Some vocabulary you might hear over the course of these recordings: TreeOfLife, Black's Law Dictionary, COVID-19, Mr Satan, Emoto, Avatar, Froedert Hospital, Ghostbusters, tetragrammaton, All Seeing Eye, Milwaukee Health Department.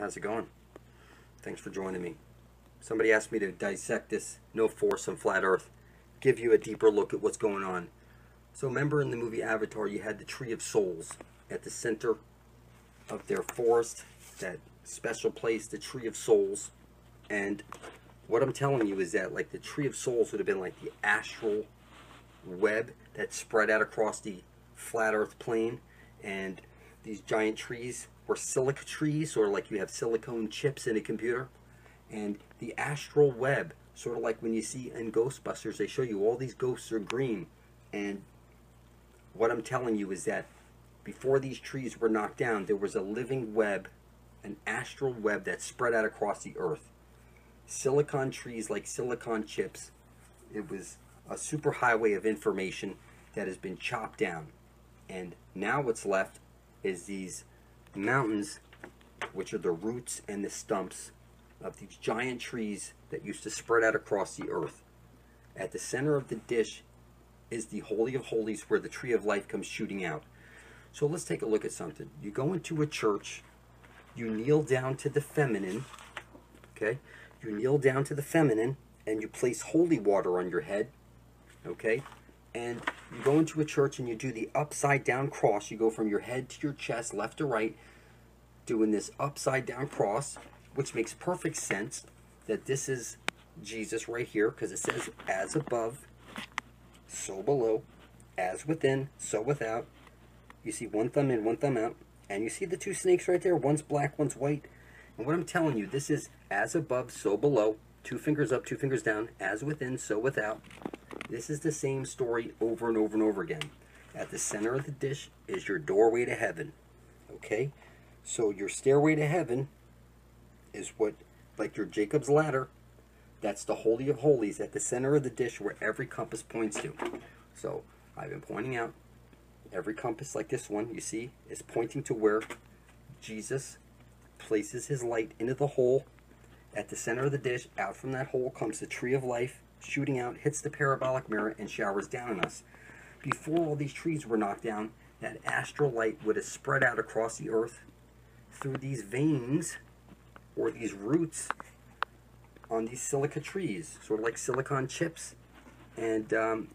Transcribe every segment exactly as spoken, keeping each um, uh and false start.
How's it going? Thanks for joining me. Somebody asked me to dissect this no foursome flat earth, give you a deeper look at what's going on. So remember in the movie Avatar, you had the Tree of Souls at the center of their forest, that special place, the Tree of Souls. And what I'm telling you is that, like, the Tree of Souls would have been like the astral web that spread out across the flat earth plane, and these giant trees were silica trees, or like you have silicone chips in a computer. And the astral web, sort of like when you see in Ghostbusters, they show you all these ghosts are green. And what I'm telling you is that before these trees were knocked down, there was a living web, an astral web that spread out across the earth. Silicon trees like silicon chips. It was a super highway of information that has been chopped down. And now what's left is these mountains, which are the roots and the stumps of these giant trees that used to spread out across the earth. At the center of the dish is the Holy of Holies, where the Tree of Life comes shooting out. So let's take a look at something. You go into a church, you kneel down to the feminine, okay? You kneel down to the feminine, and you place holy water on your head, okay? And you go into a church and you do the upside down cross. You go from your head to your chest, left to right, doing this upside down cross, which makes perfect sense that this is Jesus right here, because it says, as above, so below, as within, so without. You see one thumb in, one thumb out, and you see the two snakes right there. One's black, one's white. And what I'm telling you, this is as above, so below, two fingers up, two fingers down, as within, so without. This is the same story over and over and over again. At the center of the dish is your doorway to heaven. Okay? So your stairway to heaven is what, like your Jacob's ladder, that's the Holy of Holies at the center of the dish, where every compass points to. So I've been pointing out every compass, like this one, you see, is pointing to where Jesus places his light into the hole. At the center of the dish, out from that hole comes the Tree of Life, shooting out, hits the parabolic mirror, and showers down on us. Before all these trees were knocked down, that astral light would have spread out across the earth through these veins, or these roots, on these silica trees, sort of like silicon chips. And um,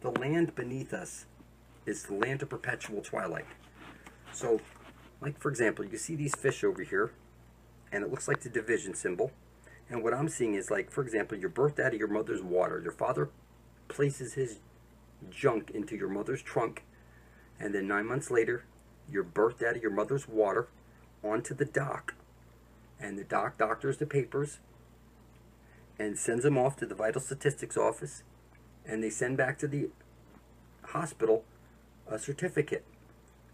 the land beneath us is the land of perpetual twilight. So, like, for example, you see these fish over here, and it looks like the division symbol. And what I'm seeing is, like, for example, you're birthed out of your mother's water. Your father places his junk into your mother's trunk. And then nine months later, you're birthed out of your mother's water onto the dock. And the doc doctors the papers and sends them off to the vital statistics office. And they send back to the hospital a certificate.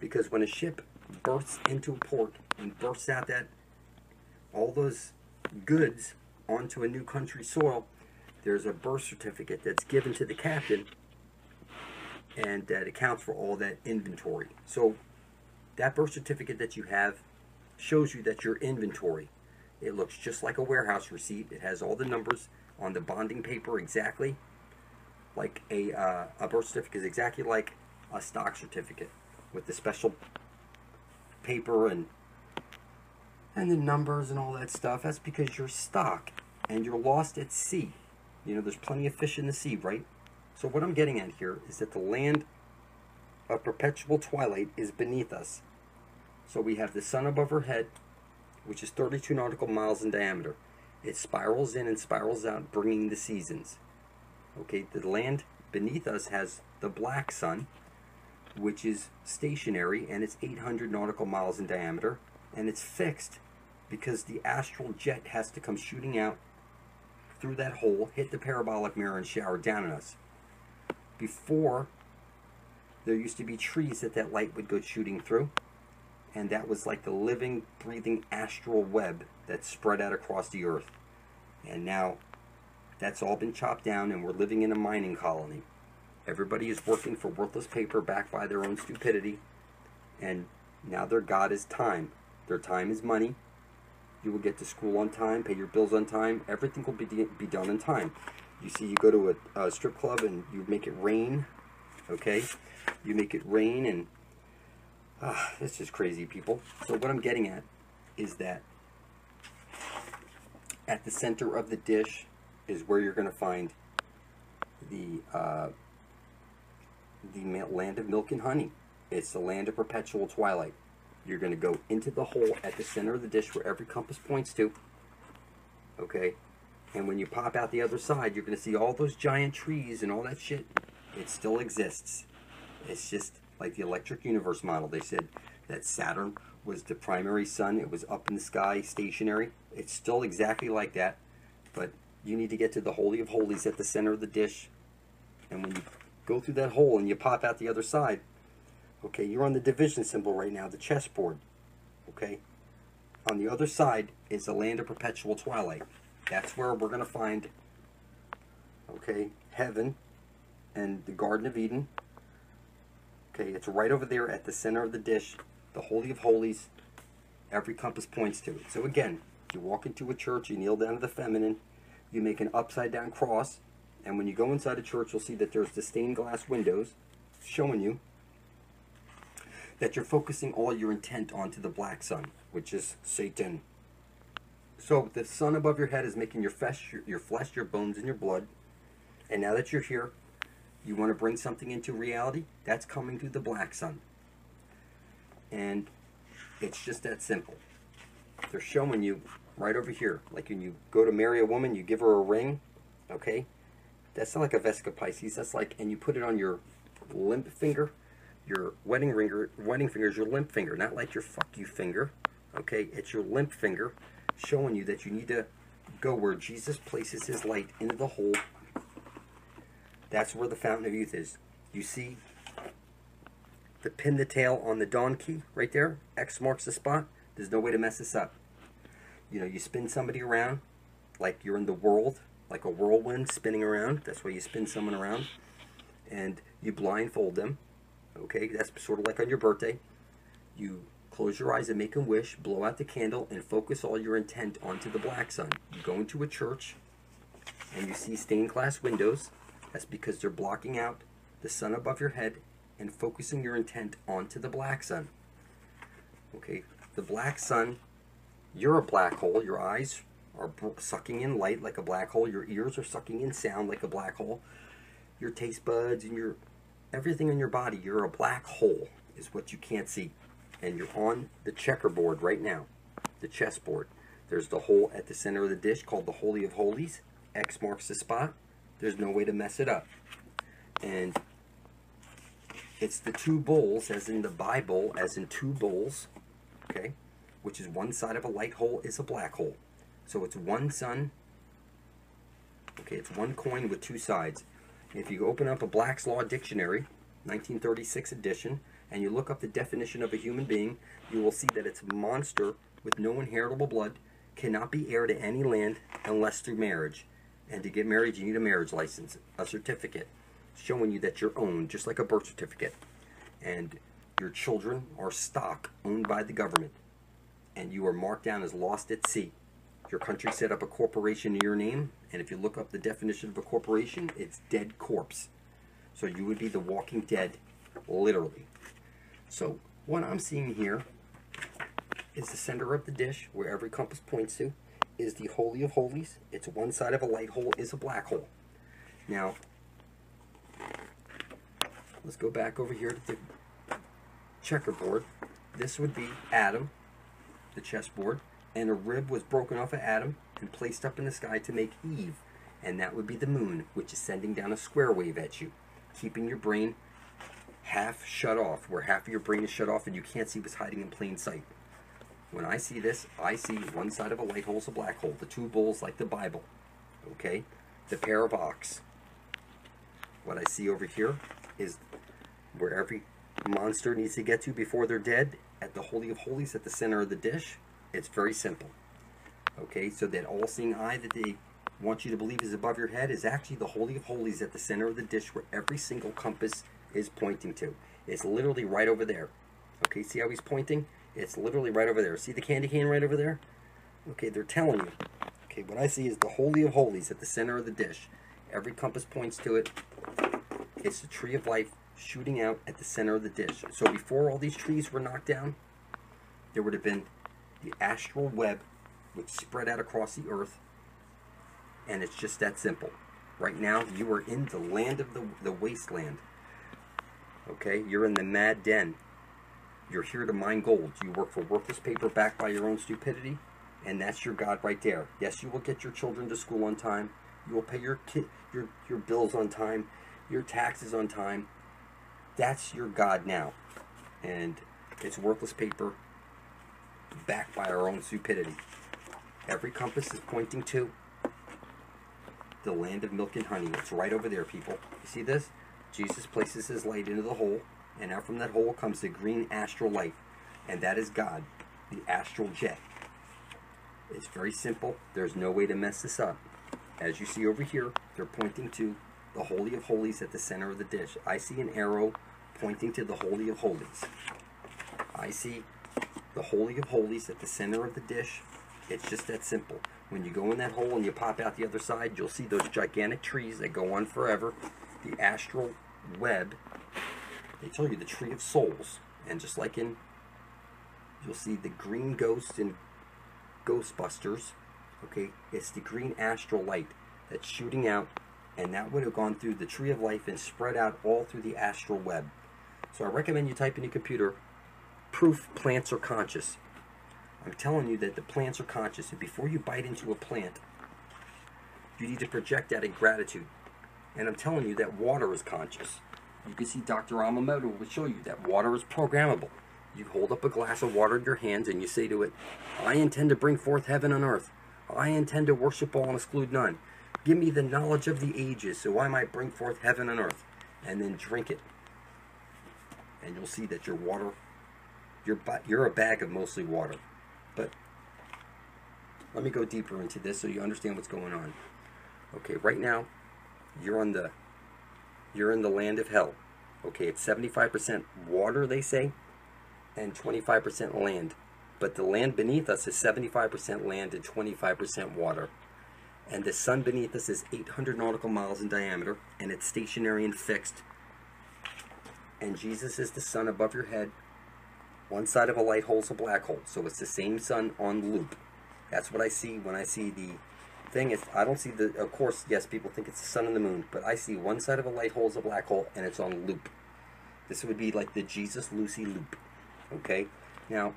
Because when a ship bursts into a port and bursts out that, all those goods onto a new country soil, there's a birth certificate that's given to the captain, and that accounts for all that inventory. So that birth certificate that you have shows you that your inventory, it looks just like a warehouse receipt. It has all the numbers on the bonding paper, exactly like a, uh, a birth certificate is exactly like a stock certificate, with the special paper and and the numbers and all that stuff. That's because you're stock and you're lost at sea. You know, there's plenty of fish in the sea, right? So what I'm getting at here is that the land of perpetual twilight is beneath us. So we have the sun above our head, which is thirty-two nautical miles in diameter. It spirals in and spirals out, bringing the seasons. Okay, the land beneath us has the black sun, which is stationary, and it's eight hundred nautical miles in diameter. And it's fixed, because the astral jet has to come shooting out through that hole, hit the parabolic mirror, and shower down on us. Before, there used to be trees that that light would go shooting through, and that was like the living, breathing astral web that spread out across the earth. And now, that's all been chopped down, and we're living in a mining colony. Everybody is working for worthless paper, backed by their own stupidity, and now their god is time. Their time is money. You will get to school on time, pay your bills on time. Everything will be, be done in time. You see, you go to a, a strip club and you make it rain, okay? You make it rain, and uh, it's just crazy, people. So what I'm getting at is that at the center of the dish is where you're going to find the uh, the land of milk and honey. It's the land of perpetual twilight. You're going to go into the hole at the center of the dish where every compass points to. Okay? And when you pop out the other side, you're going to see all those giant trees and all that shit. It still exists. It's just like the electric universe model. They said that Saturn was the primary sun. It was up in the sky, stationary. It's still exactly like that. But you need to get to the Holy of Holies at the center of the dish. And when you go through that hole and you pop out the other side, okay, you're on the division symbol right now, the chessboard. Okay? On the other side is the land of perpetual twilight. That's where we're going to find, okay, heaven and the Garden of Eden. Okay, it's right over there at the center of the dish, the Holy of Holies. Every compass points to it. So again, you walk into a church, you kneel down to the feminine, you make an upside down cross, and when you go inside a church, you'll see that there's the stained glass windows showing you that you're focusing all your intent onto the black sun, which is Satan. So the sun above your head is making your flesh, your flesh, your bones, and your blood. And now that you're here, you want to bring something into reality. That's coming through the black sun. And it's just that simple. They're showing you right over here. Like when you go to marry a woman, you give her a ring. Okay? That's not like a Vesca Pisces. That's like, and you put it on your limp finger. Your wedding ringer, wedding finger is your limp finger, not like your fuck you finger. Okay, it's your limp finger showing you that you need to go where Jesus places his light into the hole. That's where the fountain of youth is. You see the pin the tail on the donkey right there? X marks the spot. There's no way to mess this up. You know, you spin somebody around like you're in the world, like a whirlwind spinning around. That's why you spin someone around. And you blindfold them. Okay, that's sort of like on your birthday. You close your eyes and make a wish, blow out the candle, and focus all your intent onto the black sun. You go into a church, and you see stained glass windows. That's because they're blocking out the sun above your head and focusing your intent onto the black sun. Okay, the black sun, you're a black hole. Your eyes are sucking in light like a black hole. Your ears are sucking in sound like a black hole. Your taste buds and your... everything in your body, you're a black hole, is what you can't see. And you're on the checkerboard right now, the chessboard. There's the hole at the center of the dish called the Holy of Holies. X marks the spot. There's no way to mess it up. And it's the two bowls, as in the Bible, as in two bowls, okay? Which is one side of a light hole is a black hole. So it's one sun, okay, it's one coin with two sides. If you open up a Black's Law Dictionary, nineteen thirty-six edition, and you look up the definition of a human being, you will see that it's a monster with no inheritable blood, cannot be heir to any land unless through marriage. And to get married, you need a marriage license, a certificate, showing you that you're owned, just like a birth certificate. And your children are stock owned by the government. And you are marked down as lost at sea. Your country set up a corporation in your name, and if you look up the definition of a corporation, it's dead corpse. So you would be the walking dead, literally. So what I'm seeing here is the center of the dish, where every compass points to, is the Holy of Holies. It's one side of a light hole is a black hole. Now, let's go back over here to the checkerboard. This would be Adam, the chessboard. And a rib was broken off of Adam and placed up in the sky to make Eve. And that would be the moon, which is sending down a square wave at you, keeping your brain half shut off, where half of your brain is shut off and you can't see what's hiding in plain sight. When I see this, I see one side of a light hole is a black hole, the two bowls like the Bible, okay? The pair of ox. What I see over here is where every monster needs to get to before they're dead, at the Holy of Holies at the center of the dish. It's very simple. Okay, so that all-seeing eye that they want you to believe is above your head is actually the Holy of Holies at the center of the dish where every single compass is pointing to. It's literally right over there. Okay, see how he's pointing? It's literally right over there. See the candy cane right over there? Okay, they're telling you. Okay, what I see is the Holy of Holies at the center of the dish. Every compass points to it. It's the tree of life shooting out at the center of the dish. So before all these trees were knocked down, there would have been the astral web which spread out across the earth, and it's just that simple. Right now, you are in the land of the, the wasteland. Okay, you're in the mad den. You're here to mine gold. You work for worthless paper backed by your own stupidity, and that's your God right there. Yes, you will get your children to school on time. You will pay your, ki your, your bills on time, your taxes on time. That's your God now. And it's worthless paper backed by our own stupidity. Every compass is pointing to the land of milk and honey. It's right over there, people. You see this? Jesus places his light into the hole, and out from that hole comes the green astral light, and that is God, the astral jet. It's very simple. There's no way to mess this up. As you see over here, they're pointing to the Holy of Holies at the center of the dish. I see an arrow pointing to the Holy of Holies. I see the Holy of Holies at the center of the dish. It's just that simple. When you go in that hole and you pop out the other side, you'll see those gigantic trees that go on forever. The astral web. They tell you the tree of souls. And just like in, you'll see the green ghost in Ghostbusters. Okay, it's the green astral light that's shooting out, and that would have gone through the tree of life and spread out all through the astral web. So I recommend you type in your computer, proof plants are conscious. I'm telling you that the plants are conscious, and before you bite into a plant, you need to project that in gratitude. And I'm telling you that water is conscious. You can see Doctor Emoto will show you that water is programmable. You hold up a glass of water in your hands and you say to it, I intend to bring forth heaven on earth. I intend to worship all and exclude none. Give me the knowledge of the ages so I might bring forth heaven and earth. And then drink it. And you'll see that your water, you're, you're a bag of mostly water. But let me go deeper into this so you understand what's going on. Okay, right now, you're on the, you're in the land of hell. Okay, it's seventy-five percent water, they say, and twenty-five percent land. But the land beneath us is seventy-five percent land and twenty-five percent water. And the sun beneath us is eight hundred nautical miles in diameter, and it's stationary and fixed. And Jesus is the sun above your head. One side of a light hole's a black hole, so it's the same sun on loop. That's what I see when I see the thing. Is, I don't see the, of course, yes, people think it's the sun and the moon, but I see one side of a light hole is a black hole, and it's on loop. This would be like the Jesus-Lucy loop, okay? Now,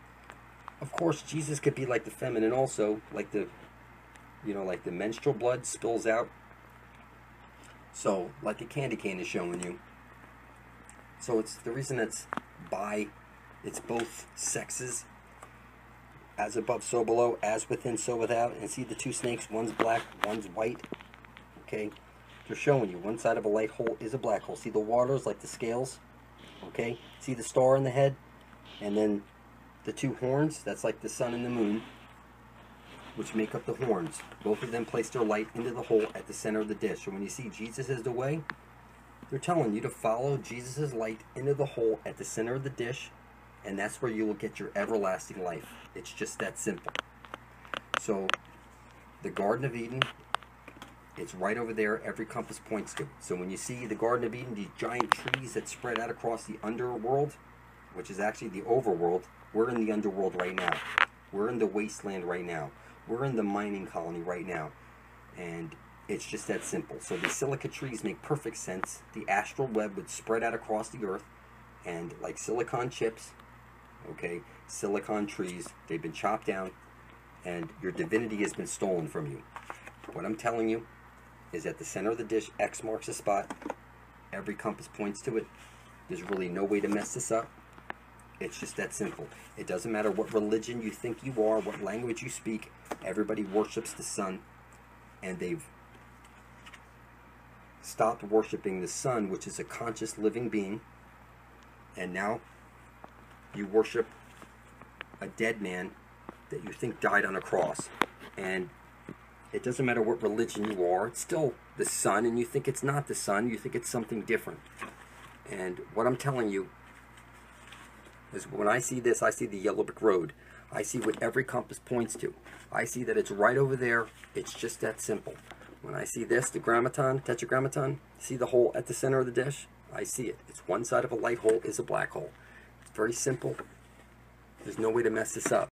of course, Jesus could be like the feminine also, like the, you know, like the menstrual blood spills out. So, like a candy cane is showing you. So it's the reason it's bi, it's both sexes, as above, so below, as within, so without. And see the two snakes, one's black, one's white. Okay, they're showing you one side of a light hole is a black hole. See the waters, like the scales. Okay, see the star in the head, and then the two horns, that's like the sun and the moon, which make up the horns. Both of them place their light into the hole at the center of the dish. So when you see Jesus is the way, they're telling you to follow Jesus' light into the hole at the center of the dish, and that's where you will get your everlasting life. It's just that simple. So the Garden of Eden, it's right over there. Every compass points to. So when you see the Garden of Eden, these giant trees that spread out across the underworld, which is actually the overworld. We're in the underworld right now. We're in the wasteland right now. We're in the mining colony right now. And it's just that simple. So the silica trees make perfect sense. The astral web would spread out across the earth. And like silicon chips, okay, silicon trees, they've been chopped down. And your divinity has been stolen from you. What I'm telling you is at the center of the dish, X marks the spot. Every compass points to it. There's really no way to mess this up. It's just that simple. It doesn't matter what religion you think you are, what language you speak. Everybody worships the sun, and they've stopped worshiping the sun, which is a conscious living being, and now you worship a dead man that you think died on a cross. And it doesn't matter what religion you are, it's still the sun, and you think it's not the sun, you think it's something different. And what I'm telling you, when I see this, I see the yellow brick road. I see what every compass points to. I see that it's right over there. It's just that simple. When I see this, the grammaton, tetragrammaton, see the hole at the center of the dish? I see it. It's one side of a light hole is a black hole. It's very simple. There's no way to mess this up.